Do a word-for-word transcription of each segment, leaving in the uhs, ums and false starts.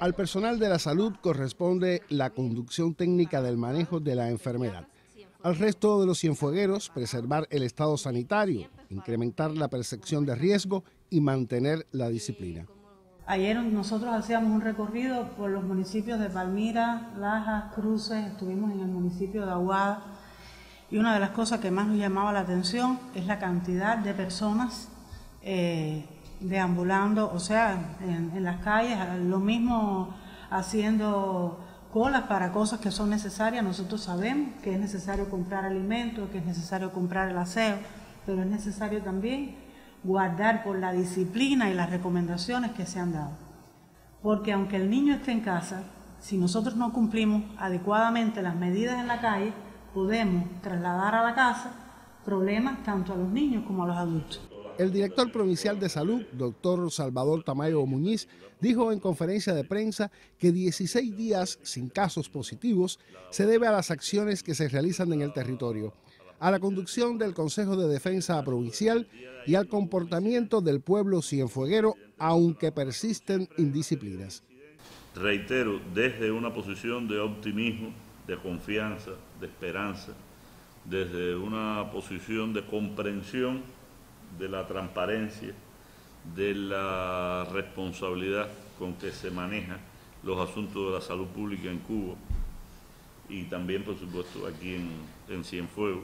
Al personal de la salud corresponde la conducción técnica del manejo de la enfermedad. Al resto de los cienfuegueros, preservar el estado sanitario, incrementar la percepción de riesgo y mantener la disciplina. Ayer nosotros hacíamos un recorrido por los municipios de Palmira, Lajas, Cruces, estuvimos en el municipio de Aguada, y una de las cosas que más nos llamaba la atención es la cantidad de personas eh, deambulando, o sea, en, en las calles, lo mismo haciendo colas para cosas que son necesarias. Nosotros sabemos que es necesario comprar alimentos, que es necesario comprar el aseo, pero es necesario también guardar por la disciplina y las recomendaciones que se han dado. Porque aunque el niño esté en casa, si nosotros no cumplimos adecuadamente las medidas en la calle, podemos trasladar a la casa problemas tanto a los niños como a los adultos. El director provincial de salud, doctor Salvador Tamayo Muñiz, dijo en conferencia de prensa que dieciséis días sin casos positivos se debe a las acciones que se realizan en el territorio, a la conducción del Consejo de Defensa Provincial y al comportamiento del pueblo cienfueguero, aunque persisten indisciplinas. Reitero, desde una posición de optimismo, de confianza, de esperanza, desde una posición de comprensión de la transparencia, de la responsabilidad con que se manejan los asuntos de la salud pública en Cuba y también, por supuesto, aquí en, en Cienfuegos,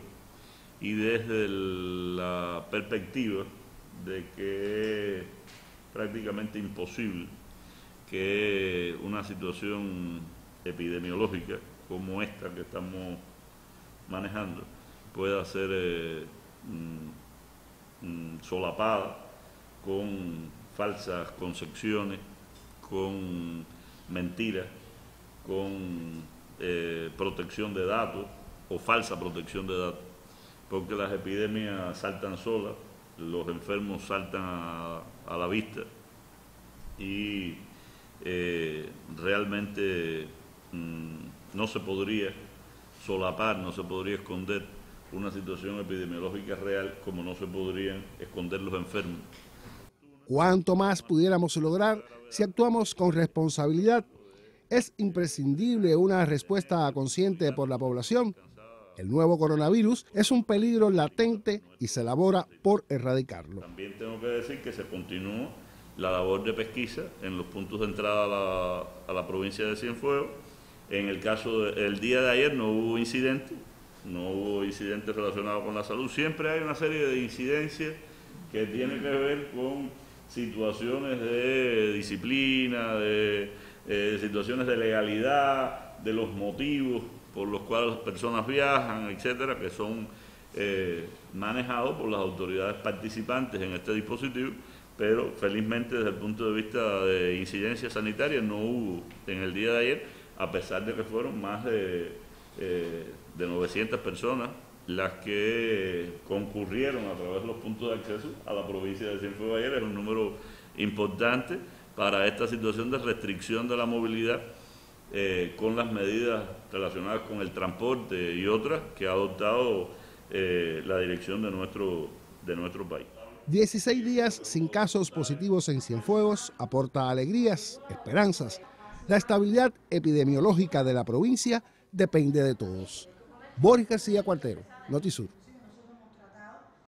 y desde el, la perspectiva de que es prácticamente imposible que una situación epidemiológica como esta que estamos manejando pueda ser eh, mm, mm, solapada con falsas concepciones, con mentiras, con eh, protección de datos o falsa protección de datos. Porque las epidemias saltan solas, los enfermos saltan a, a la vista y eh, realmente mmm, no se podría solapar, no se podría esconder una situación epidemiológica real como no se podrían esconder los enfermos. ¿Cuánto más pudiéramos lograr si actuamos con responsabilidad? Es imprescindible una respuesta consciente por la población. El nuevo coronavirus es un peligro latente y se labora por erradicarlo. También tengo que decir que se continúa la labor de pesquisa en los puntos de entrada a la, a la provincia de Cienfuegos. En el caso del día de ayer no hubo incidentes, no hubo incidentes relacionados con la salud. Siempre hay una serie de incidencias que tienen que ver con situaciones de disciplina, de eh, situaciones de legalidad, de los motivos por los cuales las personas viajan, etcétera, que son eh, manejados por las autoridades participantes en este dispositivo, pero felizmente desde el punto de vista de incidencia sanitaria no hubo en el día de ayer, a pesar de que fueron más de, eh, de novecientas personas las que concurrieron a través de los puntos de acceso a la provincia de Cienfuegos ayer. Es un número importante para esta situación de restricción de la movilidad, Eh, con las medidas relacionadas con el transporte y otras que ha adoptado eh, la dirección de nuestro, de nuestro país. dieciséis días sin casos positivos en Cienfuegos aporta alegrías, esperanzas. La estabilidad epidemiológica de la provincia depende de todos. Boris García Cuartero, Notisur.